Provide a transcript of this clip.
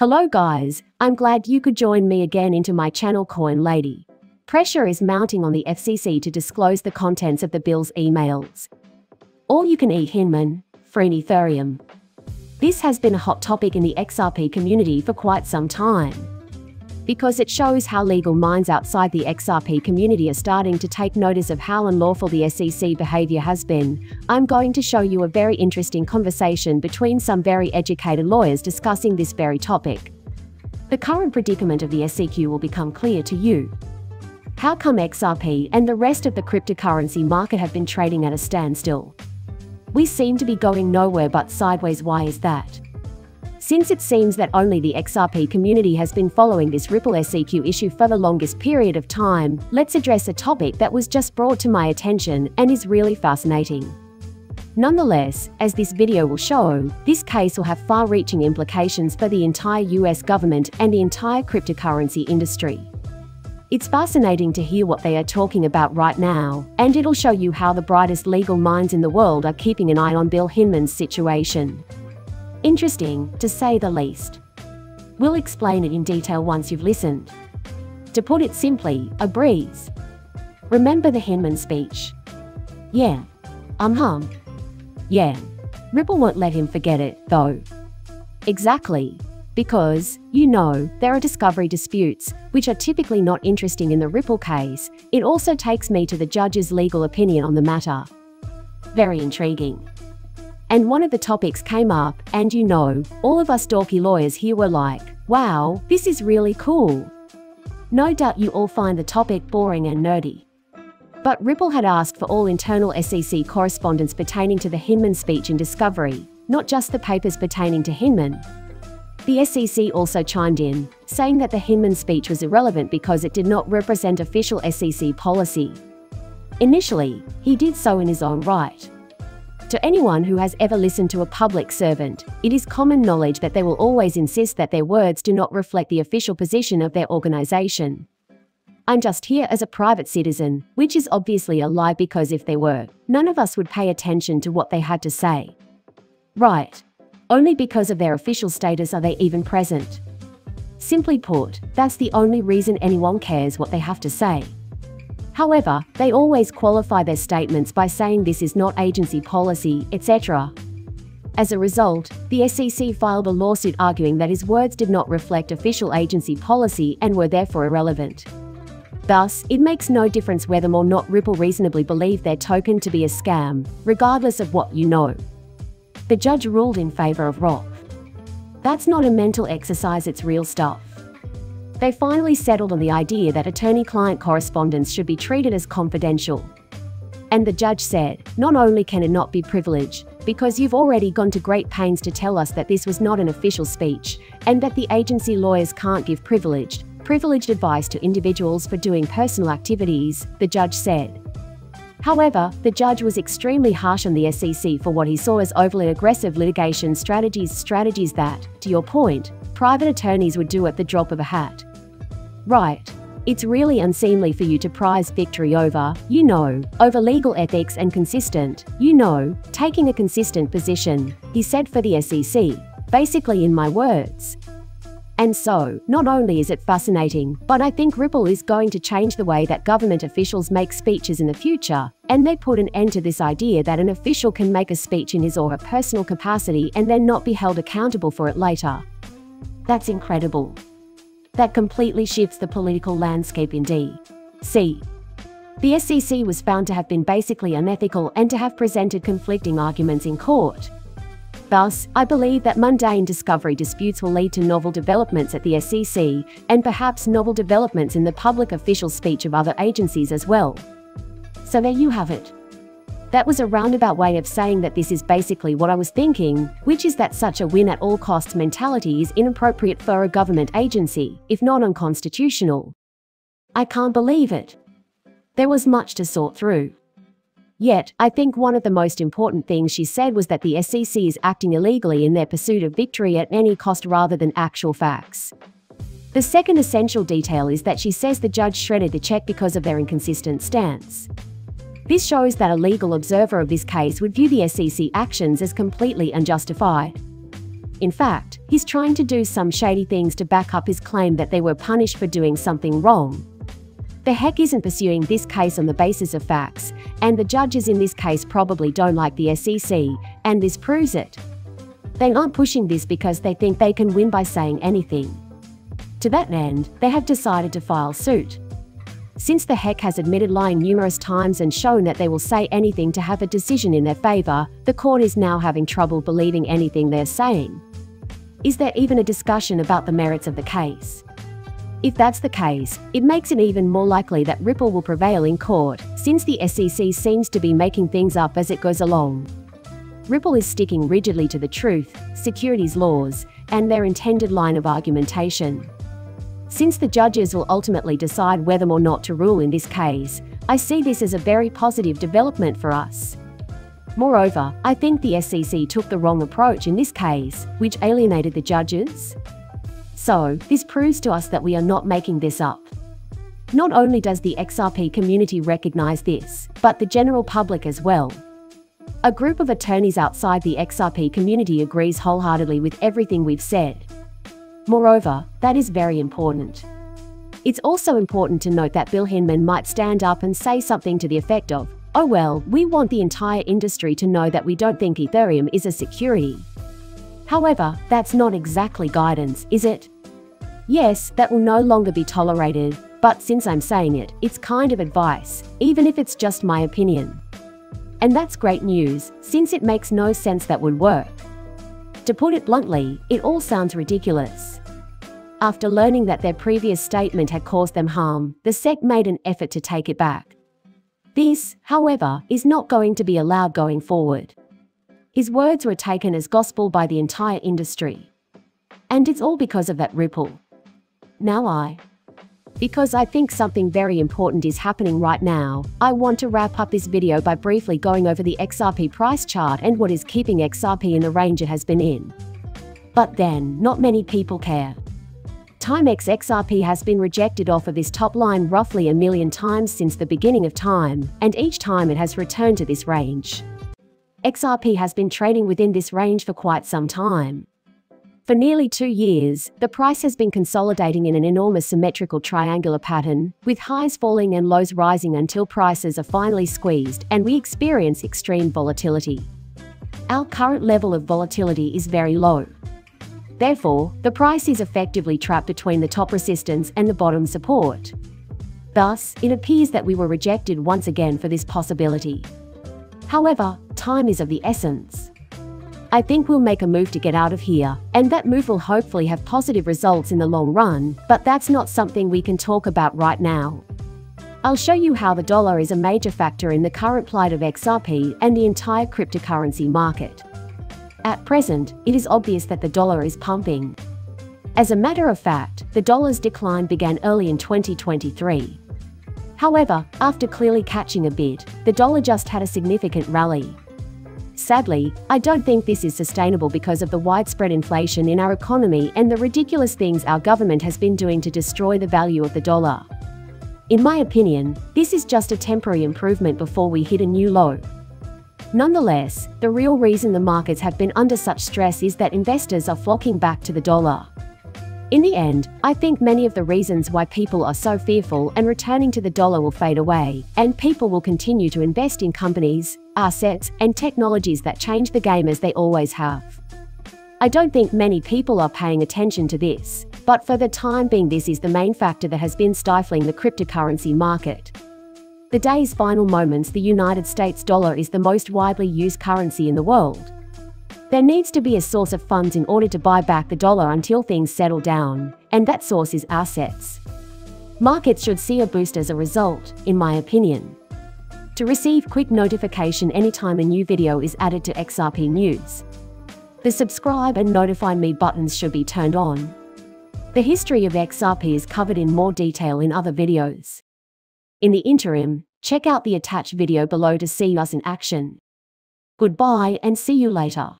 Hello guys, I'm glad you could join me again into my channel Coin Lady. Pressure is mounting on the SEC to disclose the contents of the Bill's emails. All you can eat Hinman, free Ethereum. This has been a hot topic in the XRP community for quite some time, because it shows how legal minds outside the XRP community are starting to take notice of how unlawful the SEC behavior has been. I'm going to show you a very interesting conversation between some very educated lawyers discussing this very topic. The current predicament of the SEC will become clear to you. How come XRP and the rest of the cryptocurrency market have been trading at a standstill? We seem to be going nowhere but sideways. Why is that? Since it seems that only the XRP community has been following this Ripple SEC issue for the longest period of time, let's address a topic that was just brought to my attention and is really fascinating. Nonetheless, as this video will show, this case will have far-reaching implications for the entire US government and the entire cryptocurrency industry. It's fascinating to hear what they are talking about right now, and it'll show you how the brightest legal minds in the world are keeping an eye on Bill Hinman's situation. Interesting, to say the least. We'll explain it in detail once you've listened. To put it simply, a breeze. Remember the Hinman speech? Yeah. Yeah. Ripple won't let him forget it, though. Exactly. Because, you know, there are discovery disputes, which are typically not interesting in the Ripple case. It also takes me to the judge's legal opinion on the matter. Very intriguing. And one of the topics came up, and you know, all of us dorky lawyers here were like, wow, this is really cool. No doubt you all find the topic boring and nerdy. But Ripple had asked for all internal SEC correspondence pertaining to the Hinman speech in discovery, not just the papers pertaining to Hinman. The SEC also chimed in, saying that the Hinman speech was irrelevant because it did not represent official SEC policy. Initially, he did so in his own right. To anyone who has ever listened to a public servant, it is common knowledge that they will always insist that their words do not reflect the official position of their organization. I'm just here as a private citizen, which is obviously a lie, because if they were, none of us would pay attention to what they had to say. Right. Only because of their official status are they even present. Simply put, that's the only reason anyone cares what they have to say. However, they always qualify their statements by saying this is not agency policy, etc. As a result, the SEC filed a lawsuit arguing that his words did not reflect official agency policy and were therefore irrelevant. Thus, it makes no difference whether or not Ripple reasonably believed their token to be a scam, regardless of what you know. The judge ruled in favor of Roth. That's not a mental exercise, it's real stuff. They finally settled on the idea that attorney-client correspondence should be treated as confidential. And the judge said, not only can it not be privileged, because you've already gone to great pains to tell us that this was not an official speech, and that the agency lawyers can't give privileged advice to individuals for doing personal activities, the judge said. However, the judge was extremely harsh on the SEC for what he saw as overly aggressive litigation strategies that, to your point, private attorneys would do at the drop of a hat. Right. It's really unseemly for you to prize victory over, you know, over legal ethics and consistent, you know, taking a consistent position, he said for the SEC, basically in my words. And so, not only is it fascinating, but I think Ripple is going to change the way that government officials make speeches in the future, and they put an end to this idea that an official can make a speech in his or her personal capacity and then not be held accountable for it later. That's incredible. That completely shifts the political landscape in D.C. The SEC was found to have been basically unethical and to have presented conflicting arguments in court. Thus, I believe that mundane discovery disputes will lead to novel developments at the SEC, and perhaps novel developments in the public official speech of other agencies as well. So there you have it. That was a roundabout way of saying that this is basically what I was thinking, which is that such a win-at-all-costs mentality is inappropriate for a government agency, if not unconstitutional. I can't believe it. There was much to sort through. Yet, I think one of the most important things she said was that the SEC is acting illegally in their pursuit of victory at any cost rather than actual facts. The second essential detail is that she says the judge shredded the check because of their inconsistent stance. This shows that a legal observer of this case would view the SEC actions as completely unjustified. In fact, he's trying to do some shady things to back up his claim that they were punished for doing something wrong. The SEC isn't pursuing this case on the basis of facts, and the judges in this case probably don't like the SEC, and this proves it. They aren't pushing this because they think they can win by saying anything. To that end, they have decided to file suit. Since the SEC has admitted lying numerous times and shown that they will say anything to have a decision in their favor, the court is now having trouble believing anything they're saying. Is there even a discussion about the merits of the case? If that's the case, it makes it even more likely that Ripple will prevail in court, since the SEC seems to be making things up as it goes along. Ripple is sticking rigidly to the truth, securities laws, and their intended line of argumentation. Since the judges will ultimately decide whether or not to rule in this case, I see this as a very positive development for us. Moreover, I think the SEC took the wrong approach in this case, which alienated the judges. So, this proves to us that we are not making this up. Not only does the XRP community recognize this, but the general public as well. A group of attorneys outside the XRP community agrees wholeheartedly with everything we've said. Moreover, that is very important. It's also important to note that Bill Hinman might stand up and say something to the effect of, "Oh well, we want the entire industry to know that we don't think Ethereum is a security." However, that's not exactly guidance, is it? Yes, that will no longer be tolerated, but since I'm saying it, it's kind of advice, even if it's just my opinion. And that's great news, since it makes no sense that would work. To put it bluntly, it all sounds ridiculous. After learning that their previous statement had caused them harm, the SEC made an effort to take it back. This, however, is not going to be allowed going forward. His words were taken as gospel by the entire industry. And it's all because of that Ripple. Because I think something very important is happening right now, I want to wrap up this video by briefly going over the XRP price chart and what is keeping XRP in the range it has been in. But then, not many people care. TimeX XRP has been rejected off of this top line roughly 1 million times since the beginning of time, and each time it has returned to this range. XRP has been trading within this range for quite some time. For nearly 2 years, the price has been consolidating in an enormous symmetrical triangular pattern, with highs falling and lows rising until prices are finally squeezed and we experience extreme volatility. Our current level of volatility is very low. Therefore, the price is effectively trapped between the top resistance and the bottom support. Thus, it appears that we were rejected once again for this possibility. However, time is of the essence. I think we'll make a move to get out of here, and that move will hopefully have positive results in the long run, but that's not something we can talk about right now. I'll show you how the dollar is a major factor in the current plight of XRP and the entire cryptocurrency market. At present, it is obvious that the dollar is pumping. As a matter of fact, the dollar's decline began early in 2023. However, after clearly catching a bid, the dollar just had a significant rally. Sadly, I don't think this is sustainable because of the widespread inflation in our economy and the ridiculous things our government has been doing to destroy the value of the dollar. In my opinion, this is just a temporary improvement before we hit a new low. Nonetheless, the real reason the markets have been under such stress is that investors are flocking back to the dollar. In the end, I think many of the reasons why people are so fearful and returning to the dollar will fade away, and people will continue to invest in companies, assets, and technologies that change the game as they always have. I don't think many people are paying attention to this, but for the time being this is the main factor that has been stifling the cryptocurrency market. The day's final moments, the United States dollar is the most widely used currency in the world. There needs to be a source of funds in order to buy back the dollar until things settle down, and that source is assets. Markets should see a boost as a result, in my opinion. To receive quick notification anytime a new video is added to XRP News, the subscribe and notify me buttons should be turned on. The history of XRP is covered in more detail in other videos. In the interim, check out the attached video below to see us in action. Goodbye and see you later.